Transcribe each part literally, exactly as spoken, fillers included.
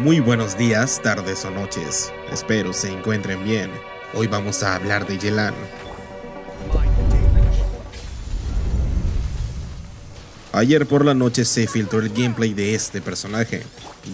Muy buenos días, tardes o noches, espero se encuentren bien. Hoy vamos a hablar de Yelan. Ayer por la noche se filtró el gameplay de este personaje.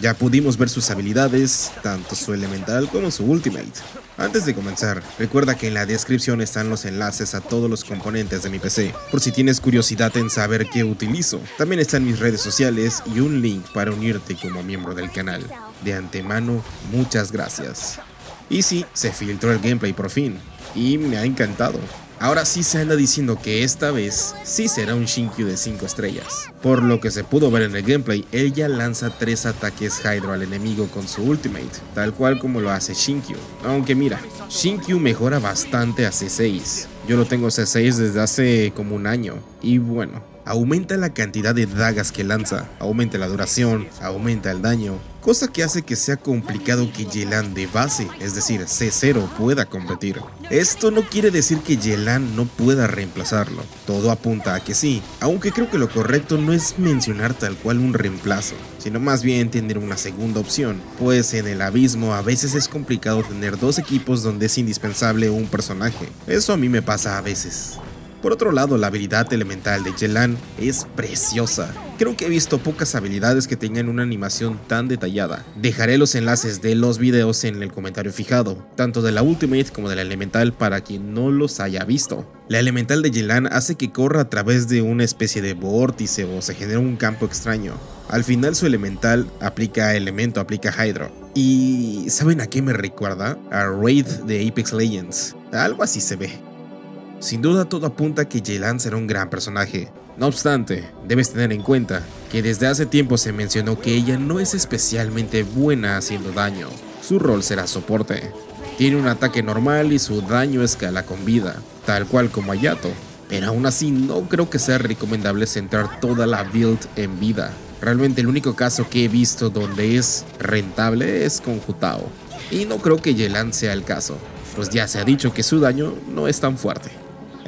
Ya pudimos ver sus habilidades, tanto su elemental como su ultimate. Antes de comenzar, recuerda que en la descripción están los enlaces a todos los componentes de mi P C, por si tienes curiosidad en saber qué utilizo. También están mis redes sociales y un link para unirte como miembro del canal. De antemano, muchas gracias. Y sí, se filtró el gameplay por fin, y me ha encantado. Ahora sí se anda diciendo que esta vez sí será un Xingqiu de cinco estrellas. Por lo que se pudo ver en el gameplay, ella lanza tres ataques Hydro al enemigo con su ultimate, tal cual como lo hace Xingqiu. Aunque mira, Xingqiu mejora bastante a C seis. Yo lo tengo C seis desde hace como un año, y bueno, aumenta la cantidad de dagas que lanza, aumenta la duración, aumenta el daño, cosa que hace que sea complicado que Yelan de base, es decir, C cero, pueda competir. Esto no quiere decir que Yelan no pueda reemplazarlo, todo apunta a que sí, aunque creo que lo correcto no es mencionar tal cual un reemplazo, sino más bien tener una segunda opción, pues en el abismo a veces es complicado tener dos equipos donde es indispensable un personaje, eso a mí me pasa a veces. Por otro lado, la habilidad elemental de Yelan es preciosa. Creo que he visto pocas habilidades que tengan una animación tan detallada. Dejaré los enlaces de los videos en el comentario fijado, tanto de la Ultimate como de la Elemental para quien no los haya visto. La Elemental de Yelan hace que corra a través de una especie de vórtice o se genera un campo extraño. Al final su Elemental aplica Elemento, aplica Hydro. ¿Y saben a qué me recuerda? A Raid de Apex Legends. Algo así se ve. Sin duda todo apunta a que Yelan será un gran personaje. No obstante, debes tener en cuenta que desde hace tiempo se mencionó que ella no es especialmente buena haciendo daño. Su rol será soporte. Tiene un ataque normal y su daño escala con vida, tal cual como Ayato. Pero aún así no creo que sea recomendable centrar toda la build en vida. Realmente el único caso que he visto donde es rentable es con Hutao. Y no creo que Yelan sea el caso, pues ya se ha dicho que su daño no es tan fuerte.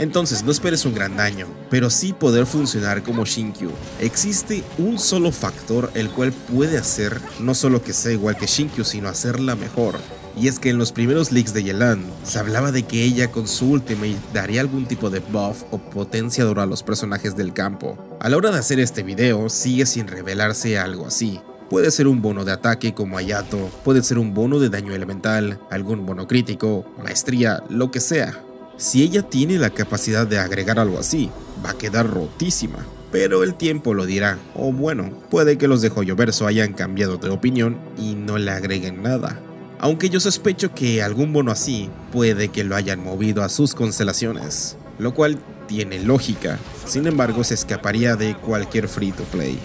Entonces no esperes un gran daño, pero sí poder funcionar como Xingqiu. Existe un solo factor el cual puede hacer no solo que sea igual que Xingqiu, sino hacerla mejor. Y es que en los primeros leaks de Yelan, se hablaba de que ella con su ultimate daría algún tipo de buff o potenciador a los personajes del campo. A la hora de hacer este video, sigue sin revelarse algo así. Puede ser un bono de ataque como Ayato, puede ser un bono de daño elemental, algún bono crítico, maestría, lo que sea. Si ella tiene la capacidad de agregar algo así, va a quedar rotísima, pero el tiempo lo dirá, o bueno, puede que los de Joyoverso hayan cambiado de opinión y no le agreguen nada. Aunque yo sospecho que algún bono así puede que lo hayan movido a sus constelaciones, lo cual tiene lógica, sin embargo se escaparía de cualquier free to play.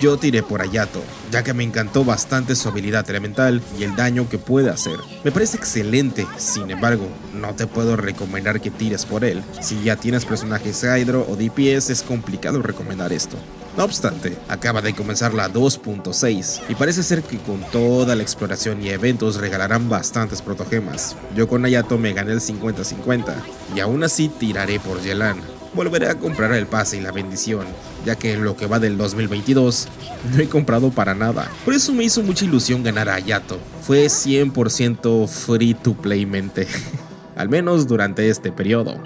Yo tiré por Ayato, ya que me encantó bastante su habilidad elemental y el daño que puede hacer. Me parece excelente, sin embargo, no te puedo recomendar que tires por él. Si ya tienes personajes Hydro o D P S es complicado recomendar esto. No obstante, acaba de comenzar la dos punto seis y parece ser que con toda la exploración y eventos regalarán bastantes protogemas. Yo con Ayato me gané el cincuenta cincuenta y aún así tiraré por Yelan. Volveré a comprar el pase y la bendición, ya que en lo que va del dos mil veintidós no he comprado para nada. Por eso me hizo mucha ilusión ganar a Ayato. Fue cien por ciento free to play mente, al menos durante este periodo.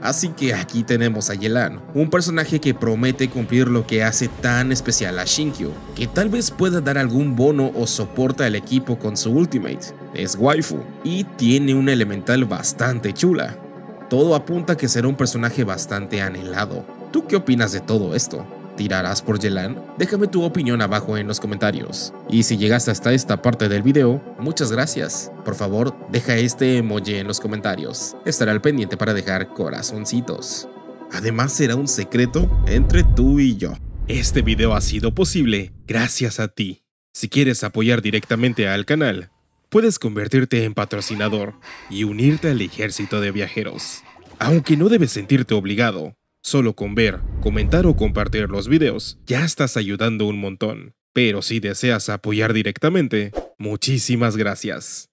Así que aquí tenemos a Yelan, un personaje que promete cumplir lo que hace tan especial a Xingqiu, que tal vez pueda dar algún bono o soporte al equipo con su ultimate. Es waifu y tiene una elemental bastante chula. Todo apunta a que será un personaje bastante anhelado. ¿Tú qué opinas de todo esto? ¿Tirarás por Yelan? Déjame tu opinión abajo en los comentarios. Y si llegaste hasta esta parte del video, muchas gracias. Por favor, deja este emoji en los comentarios. Estaré al pendiente para dejar corazoncitos. Además, será un secreto entre tú y yo. Este video ha sido posible gracias a ti. Si quieres apoyar directamente al canal, puedes convertirte en patrocinador y unirte al ejército de viajeros. Aunque no debes sentirte obligado, solo con ver, comentar o compartir los videos, ya estás ayudando un montón. Pero si deseas apoyar directamente, muchísimas gracias.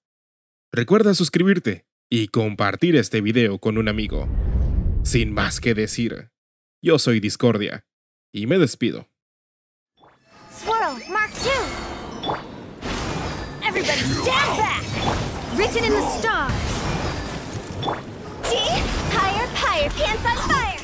Recuerda suscribirte y compartir este video con un amigo. Sin más que decir, yo soy Discordia y me despido. Everybody stand back! Written in the stars! See? Higher, higher, pants on fire!